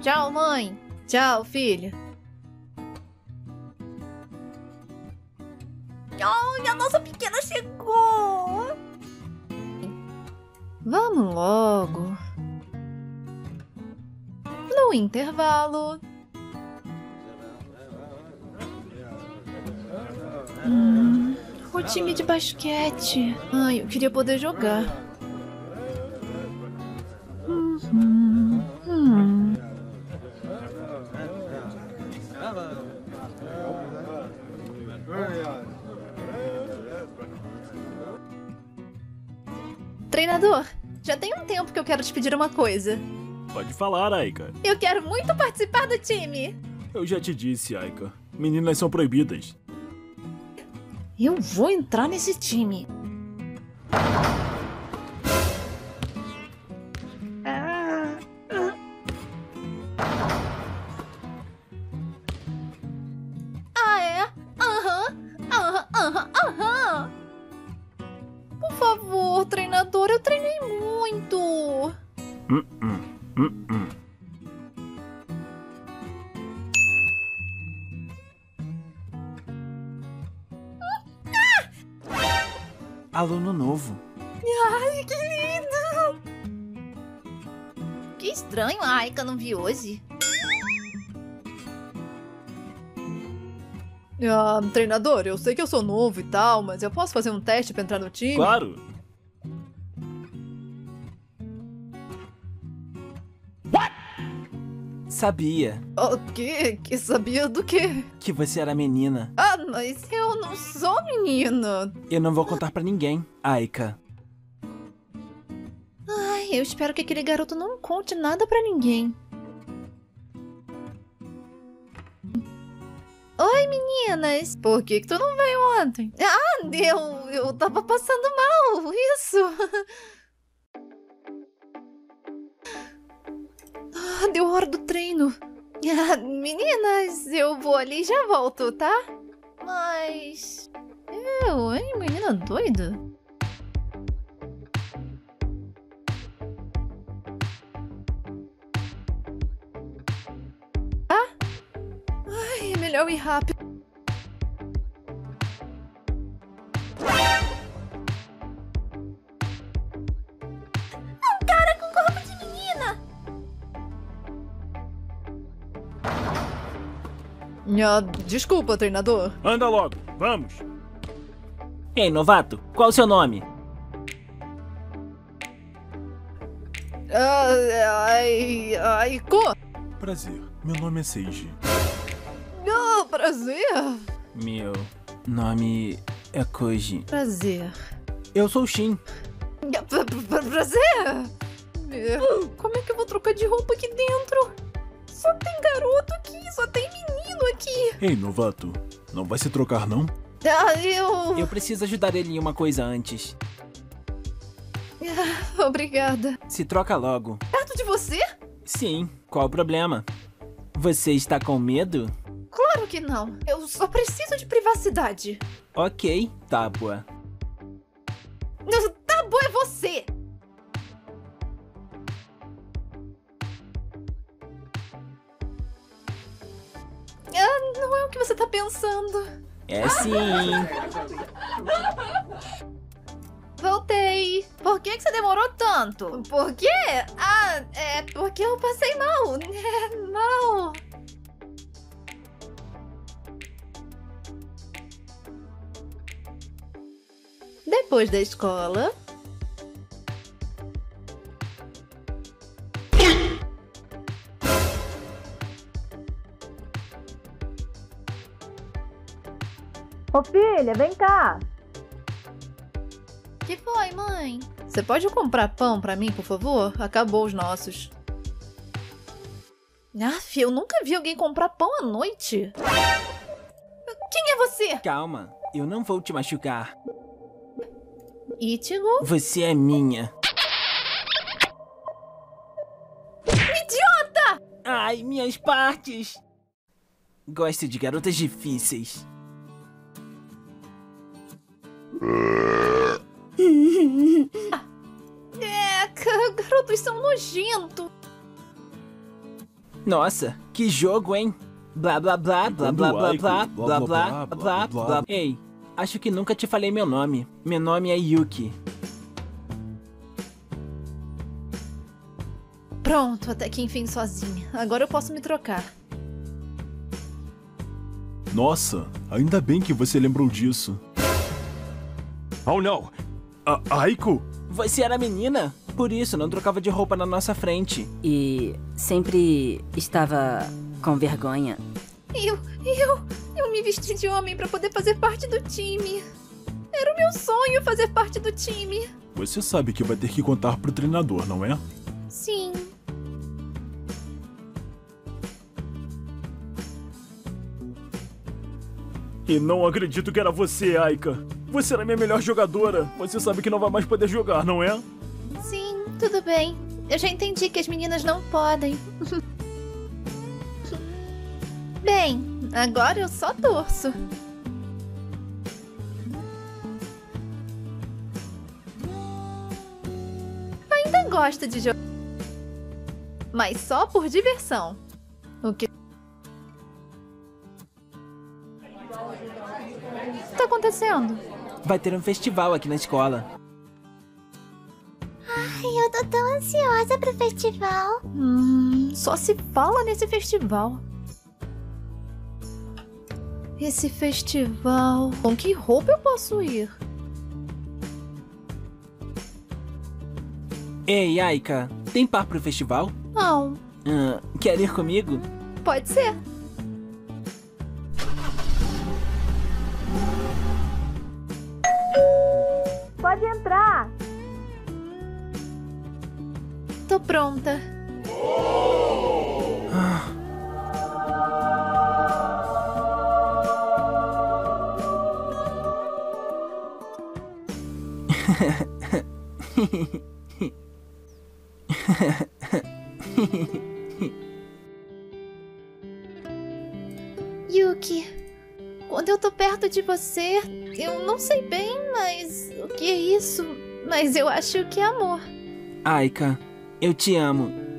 Tchau, mãe. Tchau, filha. Olha, a nossa pequena chegou. Vamos logo. No intervalo. O time de basquete. Ai, eu queria poder jogar. Treinador, já tem um tempo que eu quero te pedir uma coisa. Pode falar, Aika. Eu quero muito participar do time. Eu já te disse, Aika. Meninas são proibidas. Eu vou entrar nesse time. Ah, é? Aham. Por favor, treinador, eu treinei muito. Aluno novo. Ai, que lindo! Que estranho, a Aika não vi hoje. Ah, treinador, eu sei que eu sou novo e tal, mas eu posso fazer um teste pra entrar no time? Claro! What? Sabia. O quê? Que sabia do quê? Que você era menina. Ah, mas eu não sou menina. Eu não vou contar pra ninguém, Aika. Ai, eu espero que aquele garoto não conte nada pra ninguém. Oi, meninas. Por que tu não veio ontem? Ah, eu tava passando mal, isso. Deu hora do treino. Meninas, eu vou ali e já volto, tá? Mas... eu, hein? Menina doida. Ah? Ai, é melhor ir rápido. Desculpa, treinador. Anda logo, vamos. Ei, novato, qual o seu nome? Aiko. Prazer, meu nome é Seiji. Prazer. Meu nome é Koji. Prazer. Eu sou o Shin. Prazer. Como é que eu vou trocar de roupa aqui dentro? Só tem garoto aqui, só tem menino aqui. Ei, novato, não vai se trocar, não? Eu preciso ajudar ele em uma coisa antes. Obrigada. Se troca logo. Perto de você? Sim, qual o problema? Você está com medo? Claro que não, eu só preciso de privacidade. Ok, tábua. Tábua é você! Não é o que você tá pensando. É sim. Voltei. Por que você demorou tanto? Por quê? É porque eu passei mal. Mal. Depois da escola... Ô, filha, vem cá. Que foi, mãe? Você pode comprar pão pra mim, por favor? Acabou os nossos. Aff, eu nunca vi alguém comprar pão à noite. Quem é você? Calma, eu não vou te machucar. Ichigo? Você é minha. Idiota! Ai, minhas partes. Gosto de garotas difíceis. Garotos são nojentos. Nossa, que jogo, hein? Blá blá blá blá blá blá blá blá blá blá blá. Ei, acho que nunca te falei meu nome. Meu nome é Yuki. Pronto, até que enfim sozinha. Agora eu posso me trocar. Nossa, ainda bem que você lembrou disso. Oh não! Aiko? Você era menina? Por isso, não trocava de roupa na nossa frente. E sempre estava com vergonha. Eu me vesti de homem pra poder fazer parte do time. Era o meu sonho fazer parte do time. Você sabe que vai ter que contar pro treinador, não é? Sim. E não acredito que era você, Aika. Você era minha melhor jogadora. Você sabe que não vai mais poder jogar, não é? Sim, tudo bem. Eu já entendi que as meninas não podem. Bem, agora eu só torço. Ainda gosto de jogar, mas só por diversão. O que tá acontecendo? Vai ter um festival aqui na escola. Ai, eu tô tão ansiosa pro festival. Só se fala nesse festival. Esse festival... Com que roupa eu posso ir? Ei, Aika, tem par pro festival? Não. Quer ir comigo? Pode ser. Pode entrar. Tô pronta. Yuki, quando eu tô perto de você, eu não sei bem, mas o que é isso? Mas eu acho que é amor. Aika, eu te amo.